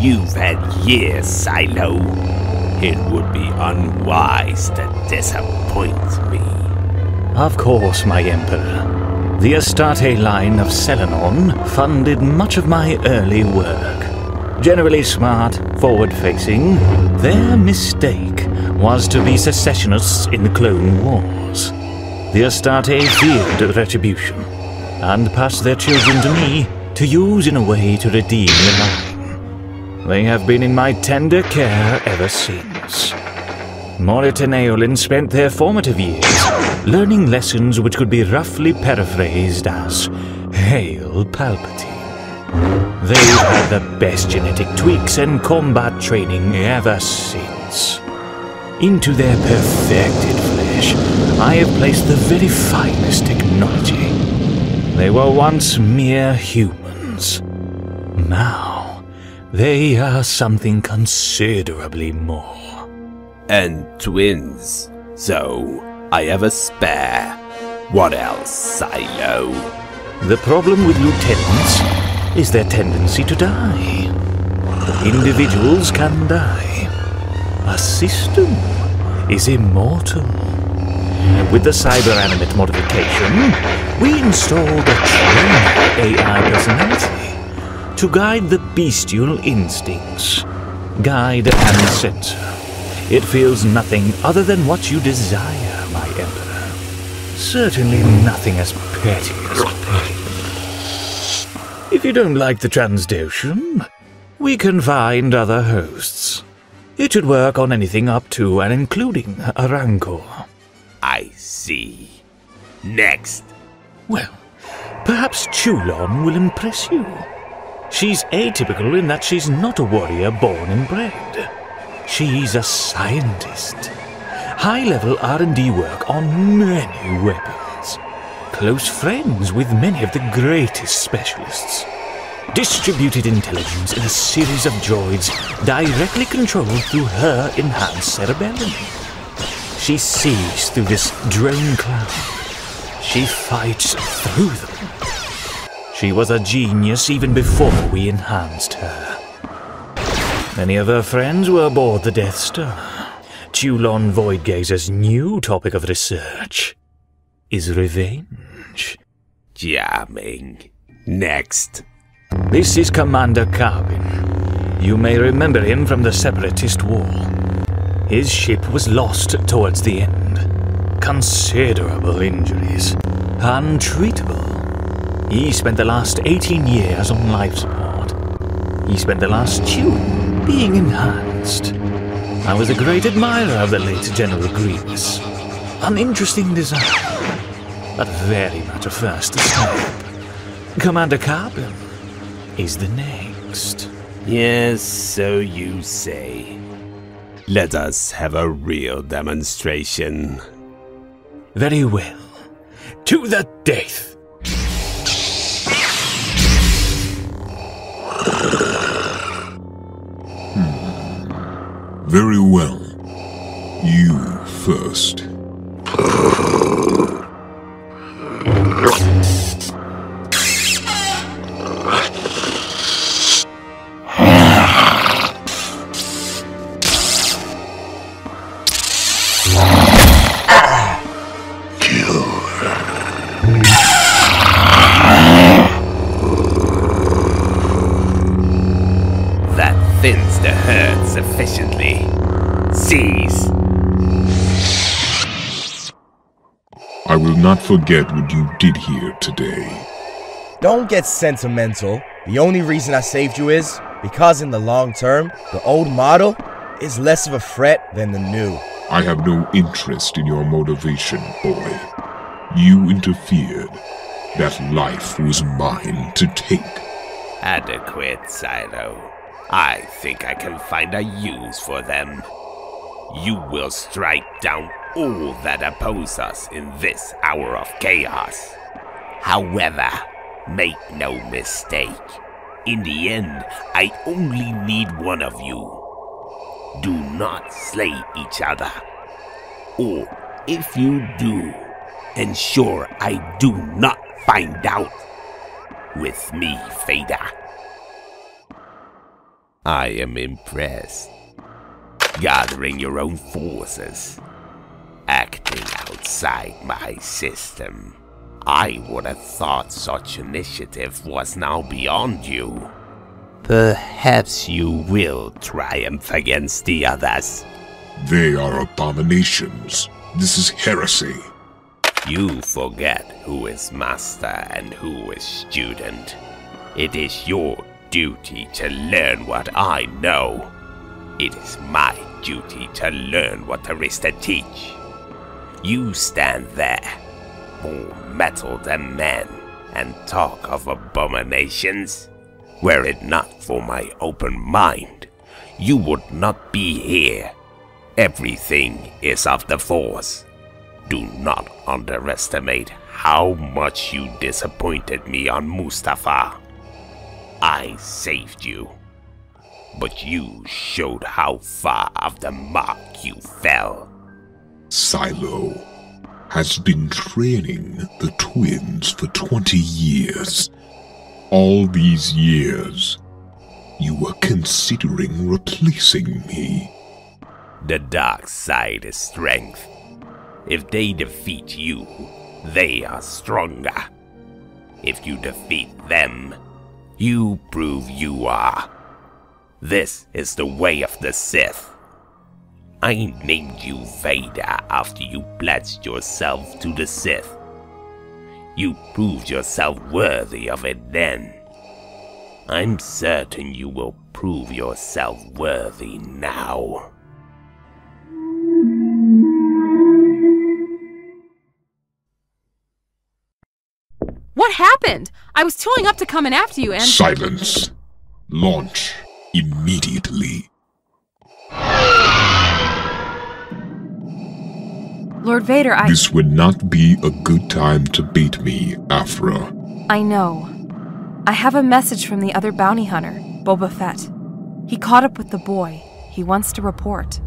You've had years, Cylo. It would be unwise to disappoint me. Of course, my Emperor. The Astarte line of Selenon funded much of my early work. Generally smart, forward-facing, their mistake was to be secessionists in the Clone Wars. The Astarte feared retribution, and passed their children to me to use in a way to redeem the line. They have been in my tender care ever since. Morit and Aiolin spent their formative years learning lessons which could be roughly paraphrased as "Hail Palpatine." They've had the best genetic tweaks and combat training ever since. Into their perfected flesh, I have placed the very finest technology. They were once mere humans. Now, they are something considerably more. And twins. So, I have a spare. What else, Cylo? The problem with lieutenants is their tendency to die. Individuals can die. A system is immortal. With the cyber-animate modification, we installed a trained AI personality to guide the bestial instincts. Guide and censor. It feels nothing other than what you desire, my Emperor. Certainly nothing as petty as pain. If you don't like the Trandoshan, we can find other hosts. It should work on anything up to and including a Rancor. I see. Next. Well, perhaps Chulon will impress you. She's atypical in that she's not a warrior born and bred. She's a scientist. High-level R&D work on many weapons. Close friends with many of the greatest specialists. Distributed intelligence in a series of droids directly controlled through her enhanced cerebellum. She sees through this drone cloud. She fights through them. She was a genius even before we enhanced her. Many of her friends were aboard the Death Star. Chulon Voidgazer's new topic of research is revenge. Charming. Next. This is Commander Karbin. You may remember him from the Separatist War. His ship was lost towards the end. Considerable injuries. Untreatable. He spent the last 18 years on life support. He spent the last 2 being enhanced. I was a great admirer of the late General Grievous. An interesting design, but very much a first step. Commander Karbin is the next. Yes, so you say. Let us have a real demonstration. Very well. To the death! Very well. You first. Not forget what you did here today. Don't get sentimental. The only reason I saved you is because in the long term, the old model is less of a threat than the new. I have no interest in your motivation, boy. You interfered. That life was mine to take. Adequate, Cylo. I think I can find a use for them. You will strike down all that oppose us in this hour of chaos. However, make no mistake. In the end, I only need one of you. Do not slay each other. Or, if you do, ensure I do not find out. With me, Vader. I am impressed. Gathering your own forces. Acting outside my system. I would have thought such initiative was now beyond you. Perhaps you will triumph against the others. They are abominations. This is heresy. You forget who is master and who is student. It is your duty to learn what I know. It is my duty to learn what there is to teach. You stand there, more metal than man, and talk of abominations. Were it not for my open mind, you would not be here. Everything is of the Force. Do not underestimate how much you disappointed me on Mustafa. I saved you, but you showed how far off the mark you fell. Cylo has been training the twins for 20 years. All these years, you were considering replacing me. The dark side is strength. If they defeat you, they are stronger. If you defeat them, you prove you are. This is the way of the Sith. I named you Vader after you pledged yourself to the Sith. You proved yourself worthy of it then. I'm certain you will prove yourself worthy now. What happened? I was tooling up to come in after you and— Silence. Launch. Immediately. Lord Vader, I— This would not be a good time to bait me, Afra. I know. I have a message from the other bounty hunter, Boba Fett. He caught up with the boy. He wants to report.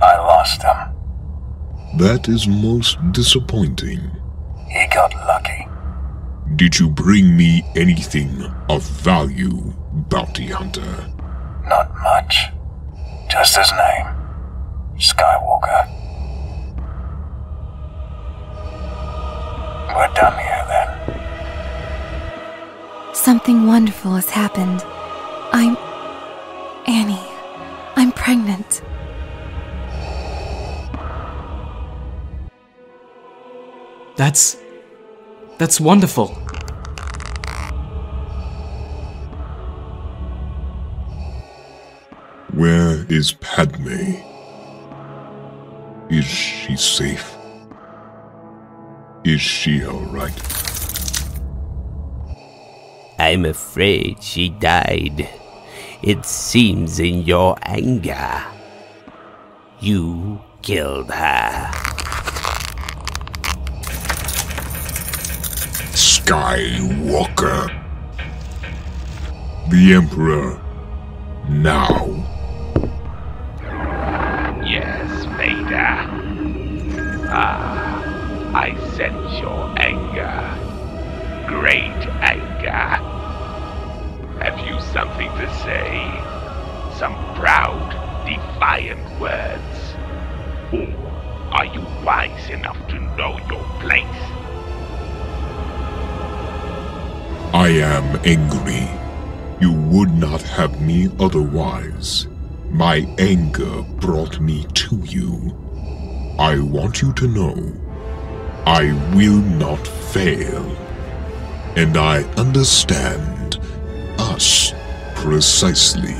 I lost him. That is most disappointing. He got lucky. Did you bring me anything of value, bounty hunter? Not much. Just his name. Skywalker. We're done here, then. Something wonderful has happened. I'm pregnant. That's wonderful. Where is Padme? Is she safe? Is she alright? I'm afraid she died. It seems in your anger, you killed her. Skywalker. The Emperor. Now. Yes, Vader. Ah, I sense your anger. Great anger. Have you something to say? Some proud, defiant words? Or are you wise enough to know your place? I am angry. You would not have me otherwise. My anger brought me to you. I want you to know, I will not fail. And I understand us precisely.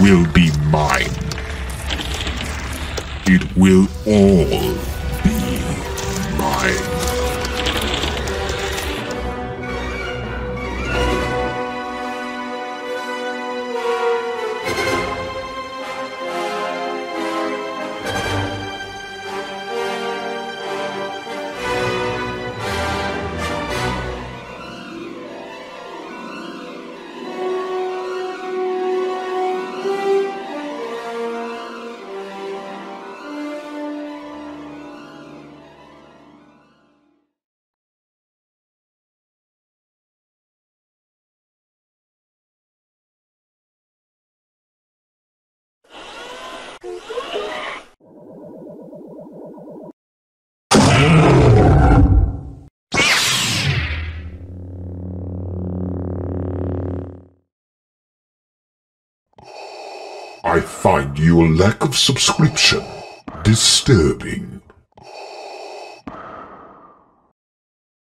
Will be mine. It will all be mine. I find your lack of subscription disturbing.